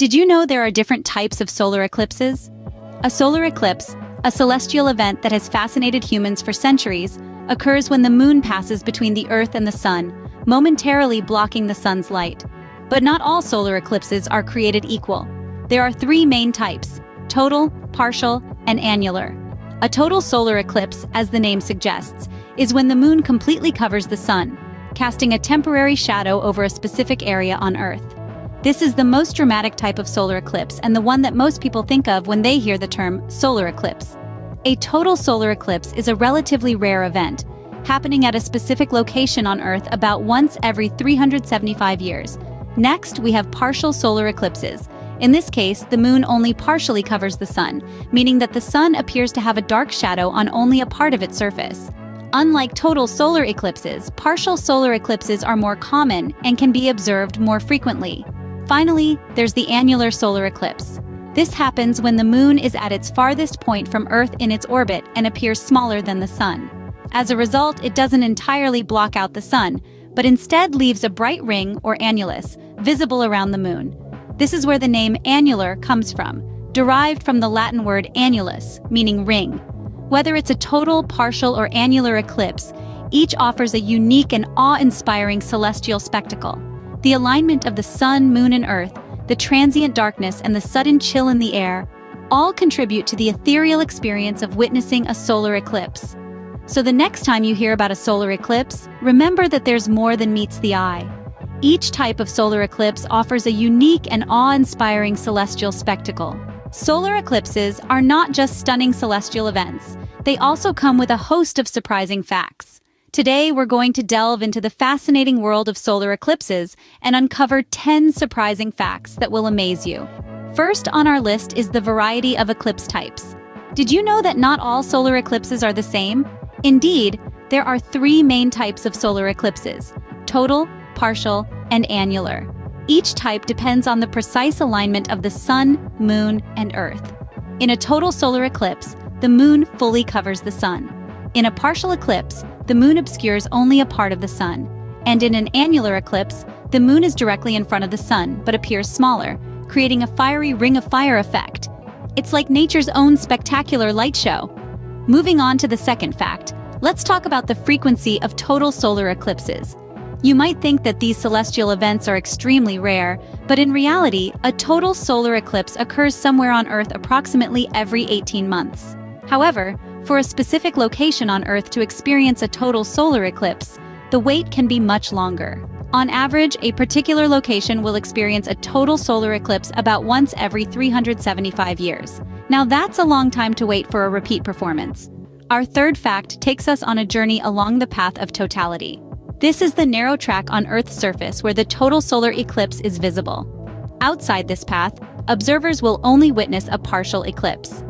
Did you know there are different types of solar eclipses? A solar eclipse, a celestial event that has fascinated humans for centuries, occurs when the moon passes between the Earth and the sun, momentarily blocking the sun's light. But not all solar eclipses are created equal. There are three main types: total, partial, and annular. A total solar eclipse, as the name suggests, is when the moon completely covers the sun, casting a temporary shadow over a specific area on Earth. This is the most dramatic type of solar eclipse and the one that most people think of when they hear the term solar eclipse. A total solar eclipse is a relatively rare event, happening at a specific location on Earth about once every 375 years. Next, we have partial solar eclipses. In this case, the moon only partially covers the sun, meaning that the sun appears to have a dark shadow on only a part of its surface. Unlike total solar eclipses, partial solar eclipses are more common and can be observed more frequently. Finally, there's the annular solar eclipse. This happens when the moon is at its farthest point from Earth in its orbit and appears smaller than the sun. As a result, it doesn't entirely block out the sun, but instead leaves a bright ring, or annulus, visible around the moon. This is where the name annular comes from, derived from the Latin word annulus, meaning ring. Whether it's a total, partial, or annular eclipse, each offers a unique and awe-inspiring celestial spectacle. The alignment of the sun, moon, and Earth, the transient darkness, and the sudden chill in the air all contribute to the ethereal experience of witnessing a solar eclipse. So the next time you hear about a solar eclipse, remember that there's more than meets the eye. Each type of solar eclipse offers a unique and awe-inspiring celestial spectacle. Solar eclipses are not just stunning celestial events. They also come with a host of surprising facts. Today, we're going to delve into the fascinating world of solar eclipses and uncover 10 surprising facts that will amaze you. First on our list is the variety of eclipse types. Did you know that not all solar eclipses are the same? Indeed, there are three main types of solar eclipses: total, partial, and annular. Each type depends on the precise alignment of the sun, moon, and Earth. In a total solar eclipse, the moon fully covers the sun. In a partial eclipse, the moon obscures only a part of the sun. And in an annular eclipse, the moon is directly in front of the sun but appears smaller, creating a fiery ring of fire effect. It's like nature's own spectacular light show. Moving on to the second fact, let's talk about the frequency of total solar eclipses. You might think that these celestial events are extremely rare, but in reality, a total solar eclipse occurs somewhere on Earth approximately every 18 months. However, for a specific location on Earth to experience a total solar eclipse, the wait can be much longer. On average, a particular location will experience a total solar eclipse about once every 375 years. Now that's a long time to wait for a repeat performance. Our third fact takes us on a journey along the path of totality. This is the narrow track on Earth's surface where the total solar eclipse is visible. Outside this path, observers will only witness a partial eclipse.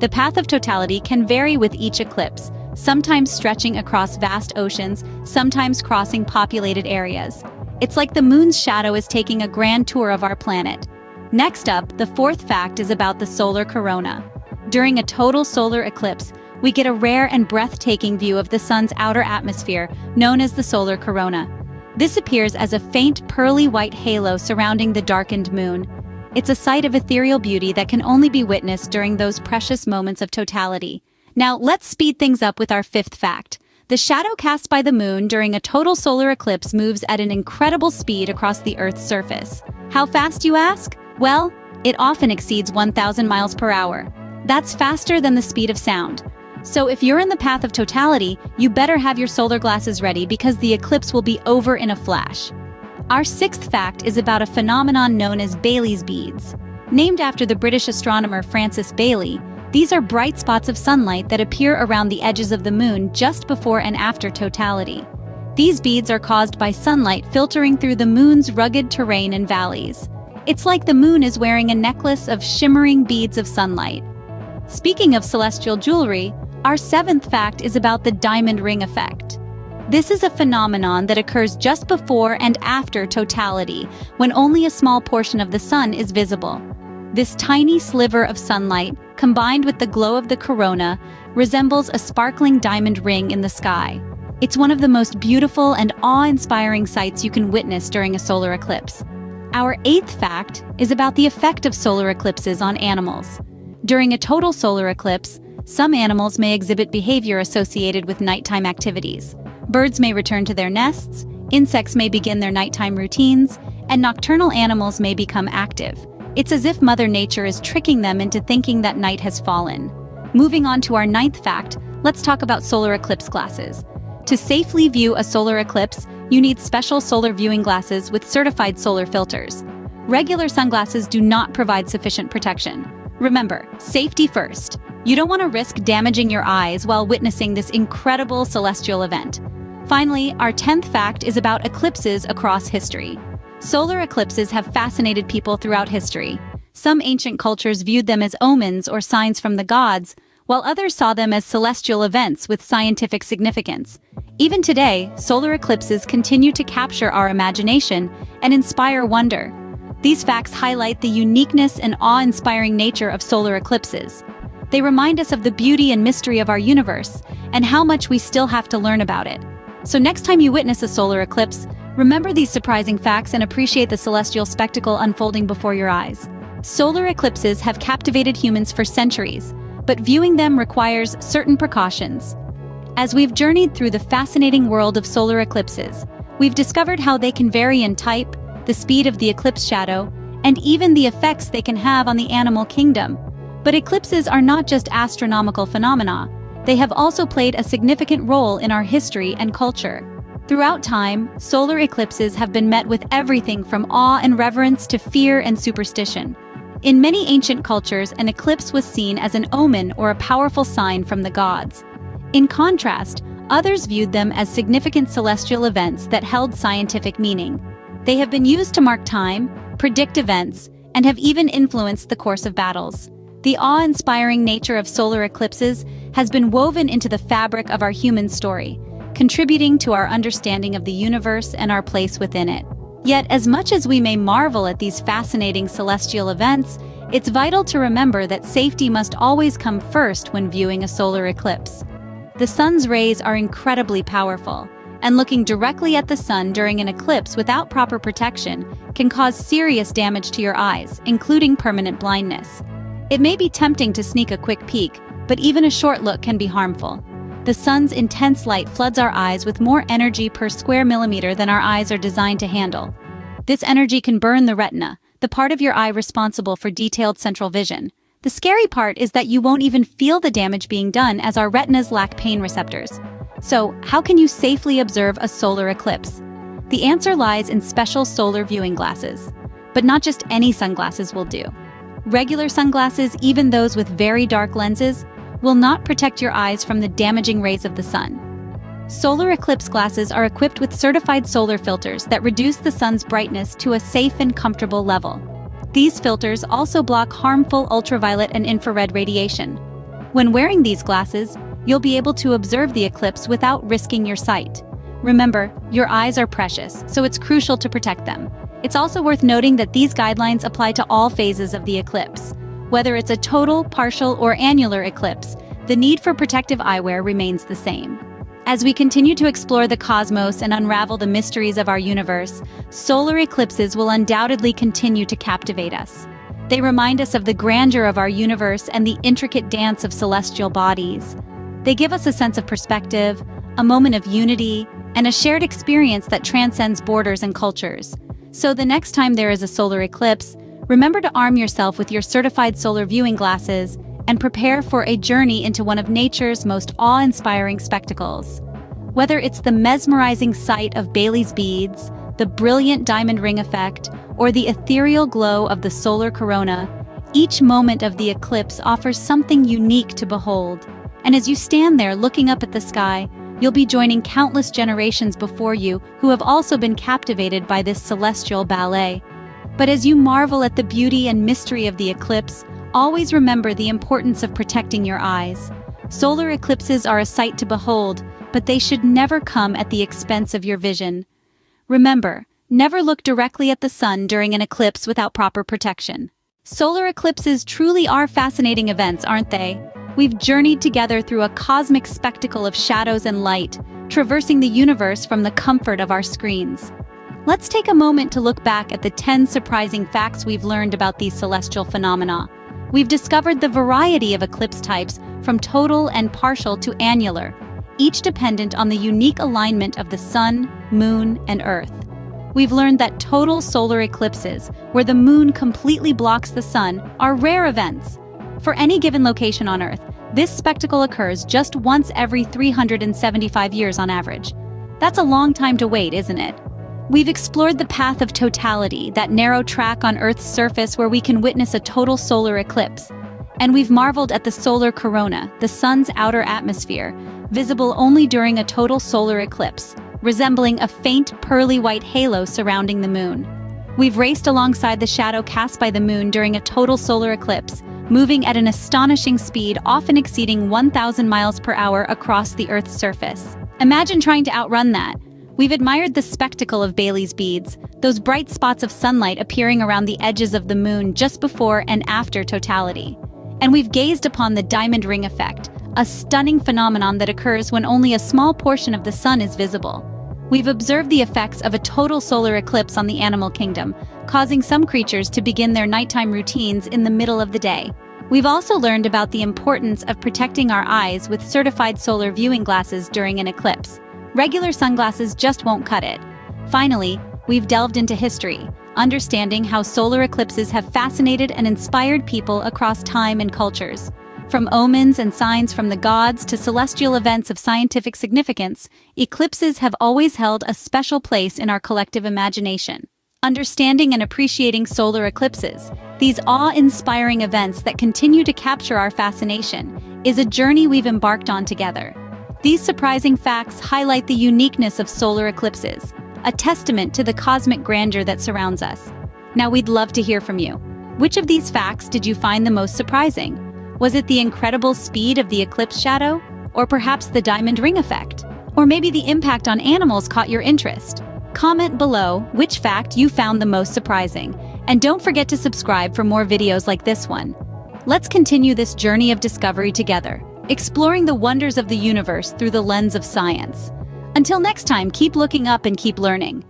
The path of totality can vary with each eclipse, sometimes stretching across vast oceans, sometimes crossing populated areas. It's like the moon's shadow is taking a grand tour of our planet. Next up, the fourth fact is about the solar corona. During a total solar eclipse, we get a rare and breathtaking view of the sun's outer atmosphere, known as the solar corona. This appears as a faint, pearly white halo surrounding the darkened moon. It's a sight of ethereal beauty that can only be witnessed during those precious moments of totality. Now, let's speed things up with our fifth fact. The shadow cast by the moon during a total solar eclipse moves at an incredible speed across the Earth's surface. How fast, you ask? Well, it often exceeds 1,000 miles per hour. That's faster than the speed of sound. So if you're in the path of totality, you better have your solar glasses ready because the eclipse will be over in a flash. Our sixth fact is about a phenomenon known as Baily's beads. Named after the British astronomer Francis Bailey, these are bright spots of sunlight that appear around the edges of the moon just before and after totality. These beads are caused by sunlight filtering through the moon's rugged terrain and valleys. It's like the moon is wearing a necklace of shimmering beads of sunlight. Speaking of celestial jewelry, our seventh fact is about the diamond ring effect. This is a phenomenon that occurs just before and after totality, when only a small portion of the sun is visible. This tiny sliver of sunlight, combined with the glow of the corona, resembles a sparkling diamond ring in the sky. It's one of the most beautiful and awe-inspiring sights you can witness during a solar eclipse. Our eighth fact is about the effect of solar eclipses on animals. During a total solar eclipse, some animals may exhibit behavior associated with nighttime activities. Birds may return to their nests, insects may begin their nighttime routines, and nocturnal animals may become active. It's as if Mother Nature is tricking them into thinking that night has fallen. Moving on to our ninth fact, let's talk about solar eclipse glasses. To safely view a solar eclipse, you need special solar viewing glasses with certified solar filters. Regular sunglasses do not provide sufficient protection. Remember, safety first. You don't want to risk damaging your eyes while witnessing this incredible celestial event. Finally, our 10th fact is about eclipses across history. Solar eclipses have fascinated people throughout history. Some ancient cultures viewed them as omens or signs from the gods, while others saw them as celestial events with scientific significance. Even today, solar eclipses continue to capture our imagination and inspire wonder. These facts highlight the uniqueness and awe-inspiring nature of solar eclipses. They remind us of the beauty and mystery of our universe and how much we still have to learn about it. So next time you witness a solar eclipse, remember these surprising facts and appreciate the celestial spectacle unfolding before your eyes. Solar eclipses have captivated humans for centuries, but viewing them requires certain precautions. As we've journeyed through the fascinating world of solar eclipses, we've discovered how they can vary in type, the speed of the eclipse shadow, and even the effects they can have on the animal kingdom. But eclipses are not just astronomical phenomena. They have also played a significant role in our history and culture. Throughout time, solar eclipses have been met with everything from awe and reverence to fear and superstition. In many ancient cultures, an eclipse was seen as an omen or a powerful sign from the gods. In contrast, others viewed them as significant celestial events that held scientific meaning. They have been used to mark time, predict events, and have even influenced the course of battles. The awe-inspiring nature of solar eclipses has been woven into the fabric of our human story, contributing to our understanding of the universe and our place within it. Yet, as much as we may marvel at these fascinating celestial events, it's vital to remember that safety must always come first when viewing a solar eclipse. The sun's rays are incredibly powerful, and looking directly at the sun during an eclipse without proper protection can cause serious damage to your eyes, including permanent blindness. It may be tempting to sneak a quick peek, but even a short look can be harmful. The sun's intense light floods our eyes with more energy per square millimeter than our eyes are designed to handle. This energy can burn the retina, the part of your eye responsible for detailed central vision. The scary part is that you won't even feel the damage being done, as our retinas lack pain receptors. So, how can you safely observe a solar eclipse? The answer lies in special solar viewing glasses. But not just any sunglasses will do. Regular sunglasses, even those with very dark lenses, will not protect your eyes from the damaging rays of the sun. Solar eclipse glasses are equipped with certified solar filters that reduce the sun's brightness to a safe and comfortable level. These filters also block harmful ultraviolet and infrared radiation. When wearing these glasses, you'll be able to observe the eclipse without risking your sight. Remember, your eyes are precious, so it's crucial to protect them. It's also worth noting that these guidelines apply to all phases of the eclipse. Whether it's a total, partial, or annular eclipse, the need for protective eyewear remains the same. As we continue to explore the cosmos and unravel the mysteries of our universe, solar eclipses will undoubtedly continue to captivate us. They remind us of the grandeur of our universe and the intricate dance of celestial bodies. They give us a sense of perspective, a moment of unity, and a shared experience that transcends borders and cultures. So the next time there is a solar eclipse, remember to arm yourself with your certified solar viewing glasses and prepare for a journey into one of nature's most awe-inspiring spectacles. Whether it's the mesmerizing sight of Baily's beads, the brilliant diamond ring effect, or the ethereal glow of the solar corona, each moment of the eclipse offers something unique to behold. And as you stand there looking up at the sky, you'll be joining countless generations before you who have also been captivated by this celestial ballet. But as you marvel at the beauty and mystery of the eclipse, always remember the importance of protecting your eyes. Solar eclipses are a sight to behold, but they should never come at the expense of your vision. Remember, never look directly at the sun during an eclipse without proper protection. Solar eclipses truly are fascinating events, aren't they? We've journeyed together through a cosmic spectacle of shadows and light, traversing the universe from the comfort of our screens. Let's take a moment to look back at the 10 surprising facts we've learned about these celestial phenomena. We've discovered the variety of eclipse types, from total and partial to annular, each dependent on the unique alignment of the Sun, Moon, and Earth. We've learned that total solar eclipses, where the Moon completely blocks the Sun, are rare events. For any given location on Earth, this spectacle occurs just once every 375 years on average. That's a long time to wait, isn't it? We've explored the path of totality, that narrow track on Earth's surface where we can witness a total solar eclipse. And we've marveled at the solar corona, the Sun's outer atmosphere, visible only during a total solar eclipse, resembling a faint, pearly white halo surrounding the Moon. We've raced alongside the shadow cast by the Moon during a total solar eclipse, moving at an astonishing speed, often exceeding 1,000 miles per hour across the Earth's surface. Imagine trying to outrun that. We've admired the spectacle of Baily's beads, those bright spots of sunlight appearing around the edges of the Moon just before and after totality. And we've gazed upon the diamond ring effect, a stunning phenomenon that occurs when only a small portion of the Sun is visible. We've observed the effects of a total solar eclipse on the animal kingdom, causing some creatures to begin their nighttime routines in the middle of the day. We've also learned about the importance of protecting our eyes with certified solar viewing glasses during an eclipse. Regular sunglasses just won't cut it. Finally, we've delved into history, understanding how solar eclipses have fascinated and inspired people across time and cultures. From omens and signs from the gods to celestial events of scientific significance, eclipses have always held a special place in our collective imagination. Understanding and appreciating solar eclipses, these awe-inspiring events that continue to capture our fascination, is a journey we've embarked on together. These surprising facts highlight the uniqueness of solar eclipses, a testament to the cosmic grandeur that surrounds us. Now, we'd love to hear from you. Which of these facts did you find the most surprising? Was it the incredible speed of the eclipse shadow? Or perhaps the diamond ring effect? Or maybe the impact on animals caught your interest? Comment below which fact you found the most surprising. And don't forget to subscribe for more videos like this one. Let's continue this journey of discovery together, exploring the wonders of the universe through the lens of science. Until next time, keep looking up and keep learning.